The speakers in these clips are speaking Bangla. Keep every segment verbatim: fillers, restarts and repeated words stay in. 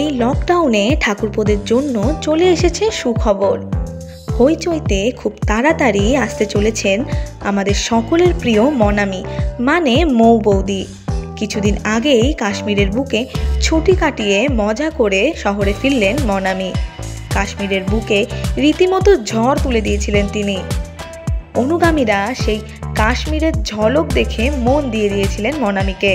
এই লকডাউনে ঠাকুরপোদের জন্য চলে এসেছে সুখবর। হইচইতে খুব তাড়াতাড়ি আসতে চলেছেন আমাদের সকলের প্রিয় মনামি মানে মৌ বৌদি। কিছুদিন আগেই কাশ্মীরের বুকে ছুটি কাটিয়ে মজা করে শহরে ফিরলেন মনামি। কাশ্মীরের বুকে রীতিমতো ঝড় তুলে দিয়েছিলেন তিনি। অনুগামীরা সেই কাশ্মীরের ঝলক দেখে মন দিয়ে দিয়েছিলেন মনামিকে।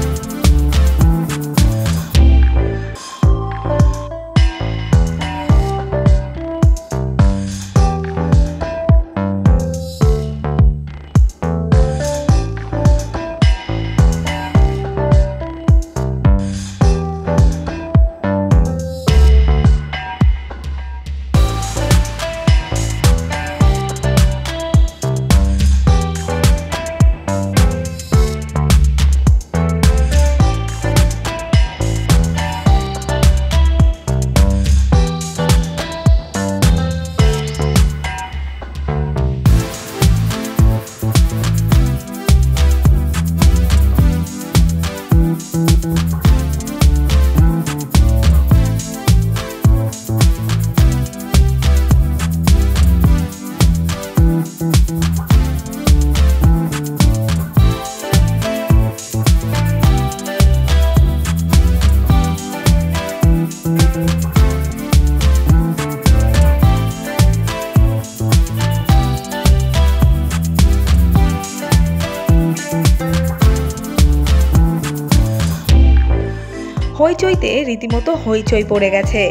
হইচইতে রীতিমতো হইচই পড়ে গেছে।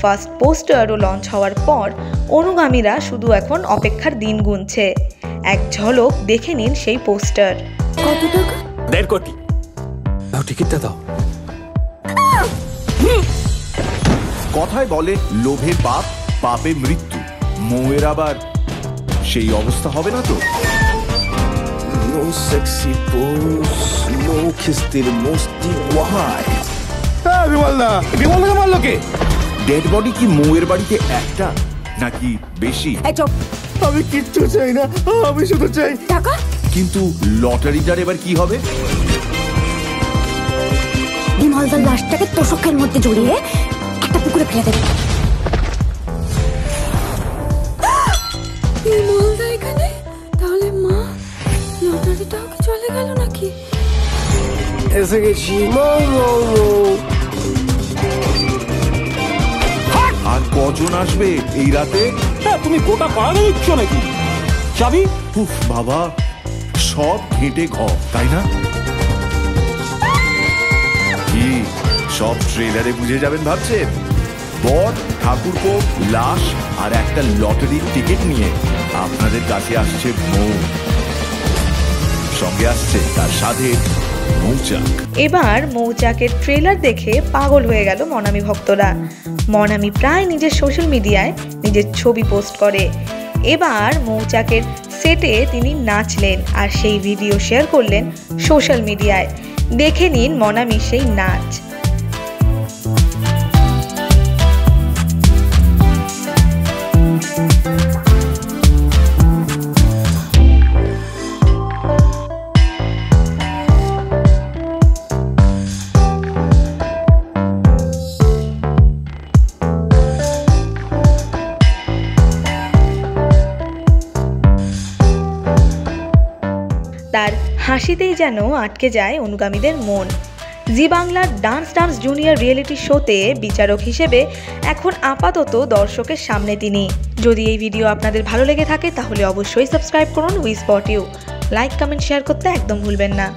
ফার্স্ট পোস্টারও লঞ্চ হওয়ার পর অনুগামীরা শুধু এখন অপেক্ষার দিন গুনছে। এক ঝলক দেখে নিন সেই পোস্টার। কত টাকা? দেড় কোটি। দাও টিকিটটা দাও। কথায় বলে লোভে পাপ, পাপে মৃত্যু। মৌয়ের আবার সেই অবস্থা হবে না তো? নো সেক্সি পোজ, নো খিস্তির মস্তি ওয়াই। তোষকের মধ্যে জড়িয়ে একটা পুকুরে ফেলে দেবে। তাহলে মা লটারিটাও কি চলে গেল নাকি? এসে গেছি। আর কজন আসবে এই রাতে? তুমি গোটা পাড়া দিচ্ছ নাকি? চাবি? উফ বাবা, সব ঘেঁটে ঘর, তাই না? কি সব ট্রেলারে বুঝে যাবেন ভাবছেন? বর, ঠাকুরপো, লাশ আর একটা লটারির টিকিট নিয়ে আপনাদের কাছে আসছে মৌ। সঙ্গে আসছে তার সাথে মৌচাক। এবার মৌচাকের ট্রেলার দেখে পাগল হয়ে গেল মনামি ভক্তরা। মনামি প্রায় নিজের সোশ্যাল মিডিয়ায় নিজের ছবি পোস্ট করে। এবার মৌচাকের সেটে তিনি নাচলেন আর সেই ভিডিও শেয়ার করলেন সোশ্যাল মিডিয়ায়। দেখে নিন মনামি সেই নাচ। তার হাসিতেই যেন আটকে যায় অনুগামীদের মন। জি বাংলার ডান্স ডান্স জুনিয়র রিয়েলিটি শোতে বিচারক হিসেবে এখন আপাতত দর্শকের সামনে তিনি। যদি এই ভিডিও আপনাদের ভালো লেগে থাকে তাহলে অবশ্যই সাবস্ক্রাইব করুন we spot you. Like comment share করতে একদম ভুলবেন না।